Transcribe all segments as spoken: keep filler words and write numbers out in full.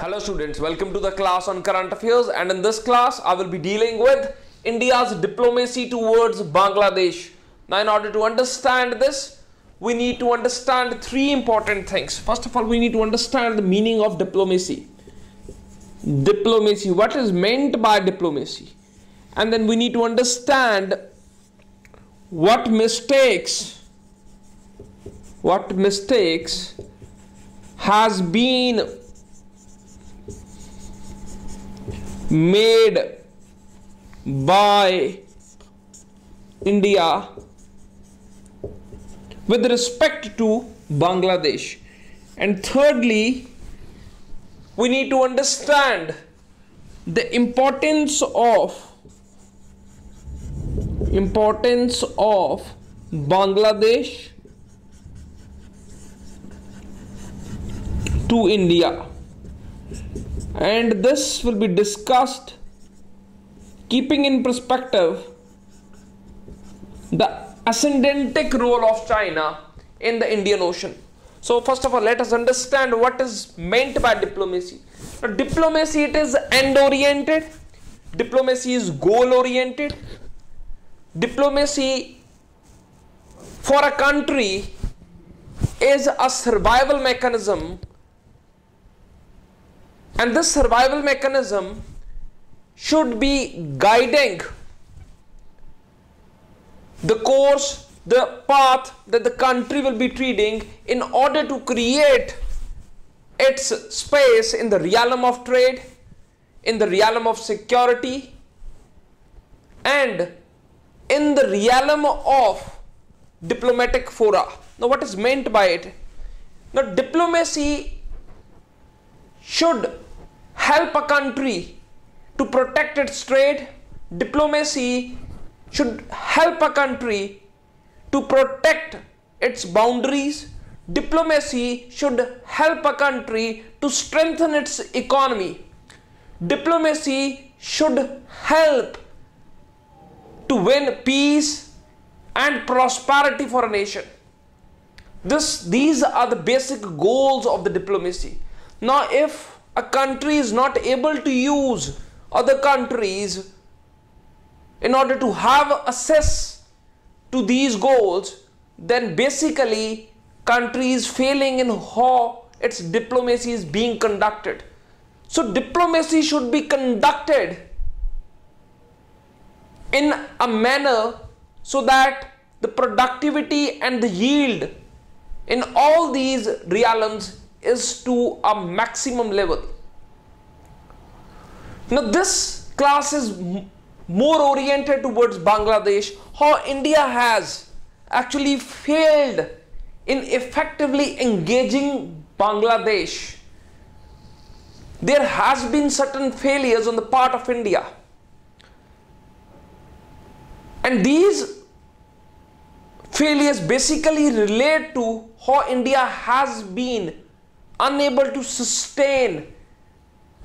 Hello students, welcome to the class on current affairs, and in this class I will be dealing with India's diplomacy towards Bangladesh. Now in order to understand this, we need to understand three important things. First of all, we need to understand the meaning of diplomacy. Diplomacy, what is meant by diplomacy? And then we need to understand what mistakes, what mistakes has been made by India with respect to Bangladesh. And thirdly, we need to understand the importance of importance of Bangladesh to India. And this will be discussed keeping in perspective the ascendantic role of China in the Indian Ocean. So first of all, let us understand what is meant by diplomacy. Now, diplomacy, it is end-oriented. Diplomacy is goal-oriented. Diplomacy for a country is a survival mechanism. And this survival mechanism should be guiding the course, the path that the country will be treading in order to create its space in the realm of trade, in the realm of security, and in the realm of diplomatic fora. Now, what is meant by it? Now, diplomacy should help a country to protect its trade. Diplomacy should help a country to protect its boundaries. Diplomacy should help a country to strengthen its economy. Diplomacy should help to win peace and prosperity for a nation. This, these are the basic goals of the diplomacy. Now, if a country is not able to use other countries in order to have access to these goals, then basically country is failing in how its diplomacy is being conducted. So diplomacy should be conducted in a manner so that the productivity and the yield in all these realms is to a maximum level. Now this class is more oriented towards Bangladesh, how India has actually failed in effectively engaging Bangladesh. There has been certain failures on the part of India. And these failures basically relate to how India has been unable to sustain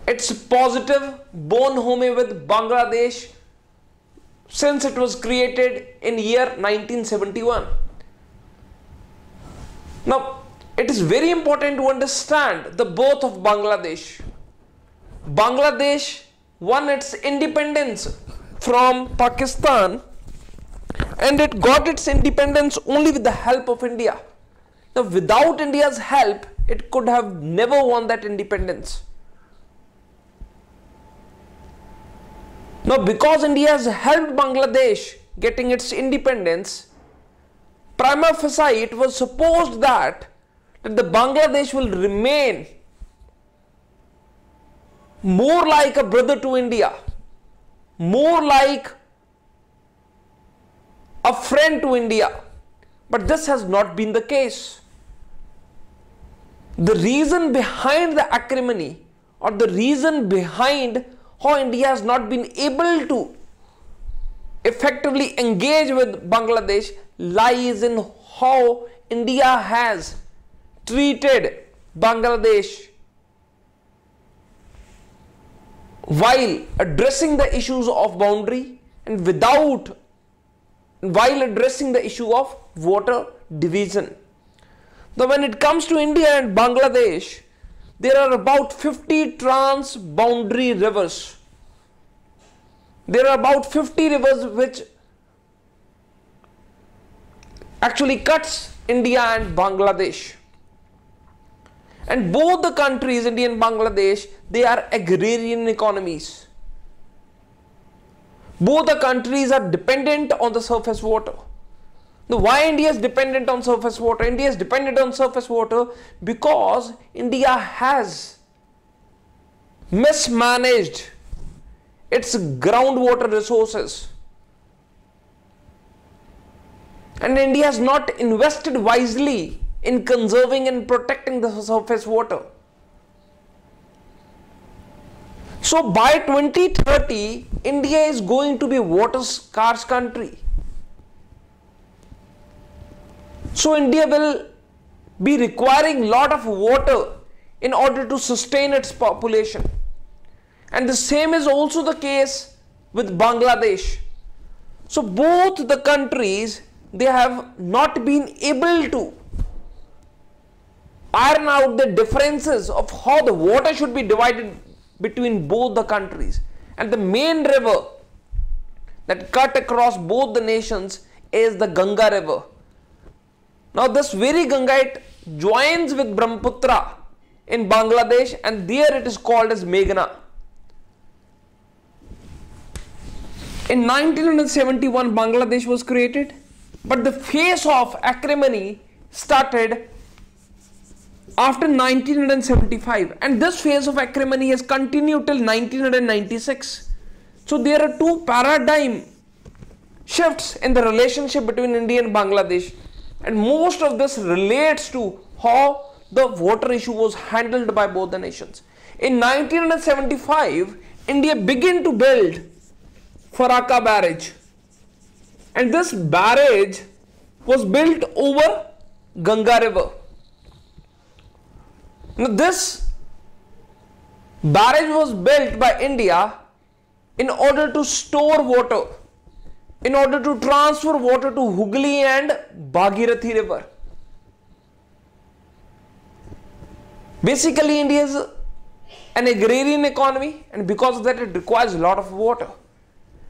its positive bond with Bangladesh since it was created in year nineteen seventy-one. Now, it is very important to understand the birth of Bangladesh. Bangladesh won its independence from Pakistan, and it got its independence only with the help of India. Now, without India's help, it could have never won that independence. Now, because India has helped Bangladesh getting its independence, prima facie it was supposed that, that the Bangladesh will remain more like a brother to India, more like a friend to India. But this has not been the case. The reason behind the acrimony, or the reason behind how India has not been able to effectively engage with Bangladesh, lies in how India has treated Bangladesh while addressing the issues of boundary and without, while addressing the issue of water division. Now, when it comes to India and Bangladesh, there are about fifty trans-boundary rivers. There are about fifty rivers which actually cuts India and Bangladesh. And both the countries, India and Bangladesh, they are agrarian economies. Both the countries are dependent on the surface water. Now, why India is dependent on surface water? India is dependent on surface water because India has mismanaged its groundwater resources. And India has not invested wisely in conserving and protecting the surface water. So by twenty thirty, India is going to be a water scarce country. So India will be requiring a lot of water in order to sustain its population. And the same is also the case with Bangladesh. So both the countries, they have not been able to iron out the differences of how the water should be divided between both the countries. And the main river that cut across both the nations is the Ganga River. Now this very Ganga, it joins with Brahmaputra in Bangladesh, and there it is called as Meghna. In nineteen seventy-one, Bangladesh was created, but the phase of acrimony started after nineteen seventy-five, and this phase of acrimony has continued till nineteen ninety-six. So there are two paradigm shifts in the relationship between India and Bangladesh, and most of this relates to how the water issue was handled by both the nations. In nineteen seventy-five, India began to build Farakka Barrage, and this barrage was built over Ganga River. Now this barrage was built by India in order to store water, in order to transfer water to Hooghly and Bhagirathi River. Basically, India is an agrarian economy, and because of that it requires a lot of water.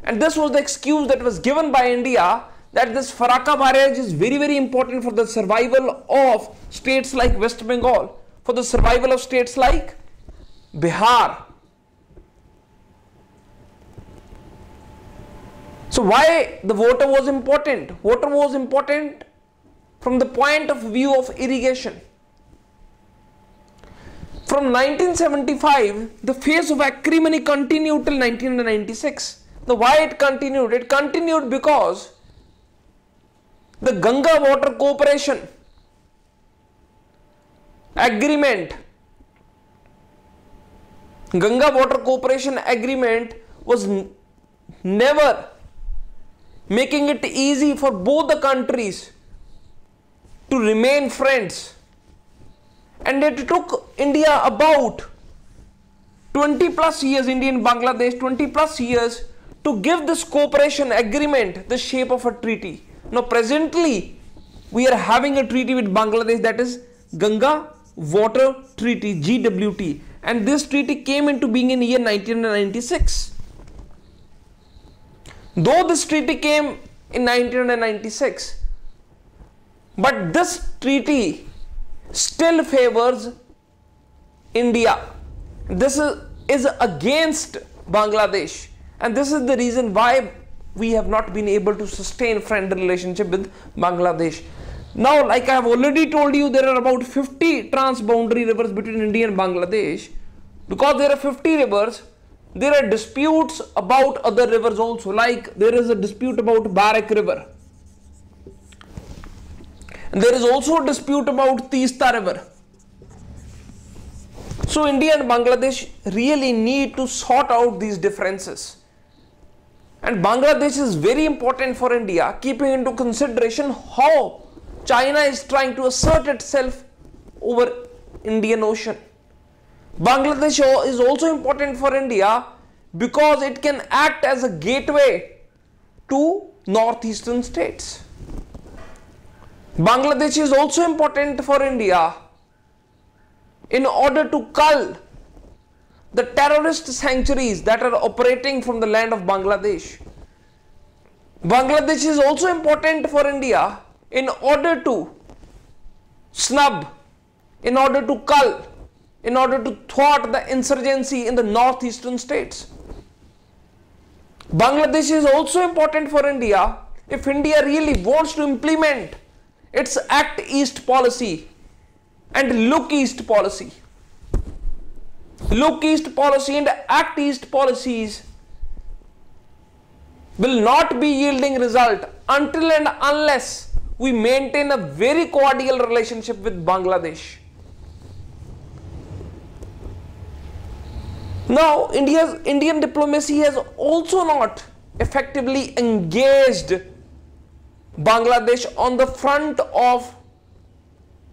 And this was the excuse that was given by India, that this Farakka Barrage is very very important for the survival of states like West Bengal, for the survival of states like Bihar. So why the water was important? Water was important from the point of view of irrigation. From nineteen seventy-five, the phase of acrimony continued till nineteen ninety-six. Now why it continued? It continued because the Ganga Water Corporation Agreement, Ganga Water Corporation Agreement was never making it easy for both the countries to remain friends, and it took India about twenty plus years, India and Bangladesh, twenty plus years to give this cooperation agreement the shape of a treaty. Now presently we are having a treaty with Bangladesh, that is Ganga Water Treaty, G W T, and this treaty came into being in year nineteen ninety-six. Though this treaty came in nineteen ninety-six, but this treaty still favors India. This is, is against Bangladesh, and this is the reason why we have not been able to sustain friendly relationship with Bangladesh. Now, like I have already told you, there are about fifty transboundary rivers between India and Bangladesh. Because there are fifty rivers, there are disputes about other rivers also. Like there is a dispute about Barak River. And there is also a dispute about Teesta River. So India and Bangladesh really need to sort out these differences. And Bangladesh is very important for India, keeping into consideration how China is trying to assert itself over Indian Ocean. Bangladesh is also important for India because it can act as a gateway to northeastern states. Bangladesh is also important for India in order to cull the terrorist sanctuaries that are operating from the land of Bangladesh. Bangladesh is also important for India in order to snub, in order to cull, in order to thwart the insurgency in the northeastern states. Bangladesh is also important for India if India really wants to implement its Act East policy and Look East policy. Look East policy and Act East policies will not be yielding result until and unless we maintain a very cordial relationship with Bangladesh. Now, India's Indian diplomacy has also not effectively engaged Bangladesh on the front of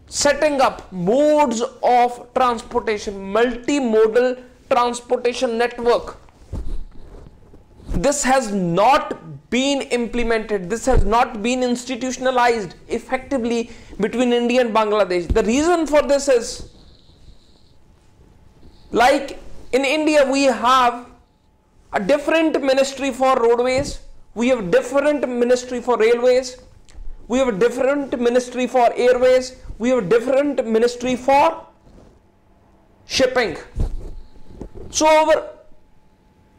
setting up modes of transportation, multimodal transportation network. This has not been implemented, this has not been institutionalized effectively between India and Bangladesh. The reason for this is, like in India, we have a different ministry for roadways, we have a different ministry for railways, we have a different ministry for airways, we have a different ministry for shipping. So our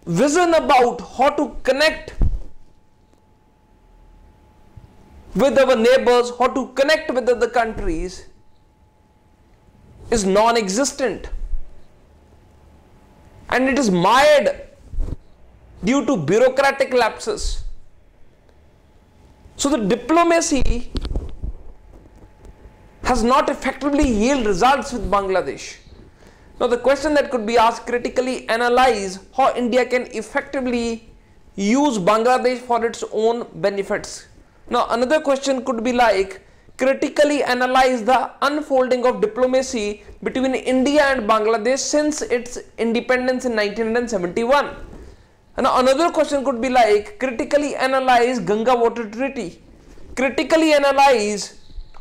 vision about how to connect with our neighbors, how to connect with other countries is non-existent, and it is mired due to bureaucratic lapses. So the diplomacy has not effectively yielded results with Bangladesh. Now the question that could be asked, critically analyze how India can effectively use Bangladesh for its own benefits. Now another question could be like, critically analyze the unfolding of diplomacy between India and Bangladesh since its independence in nineteen seventy-one. And another question could be like, critically analyze Ganga Water Treaty. Critically analyze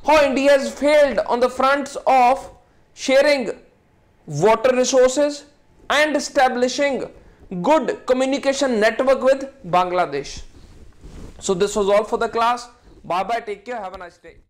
how India has failed on the fronts of sharing water resources and establishing good communication network with Bangladesh. So this was all for the class. Bye bye, take care, have a nice day.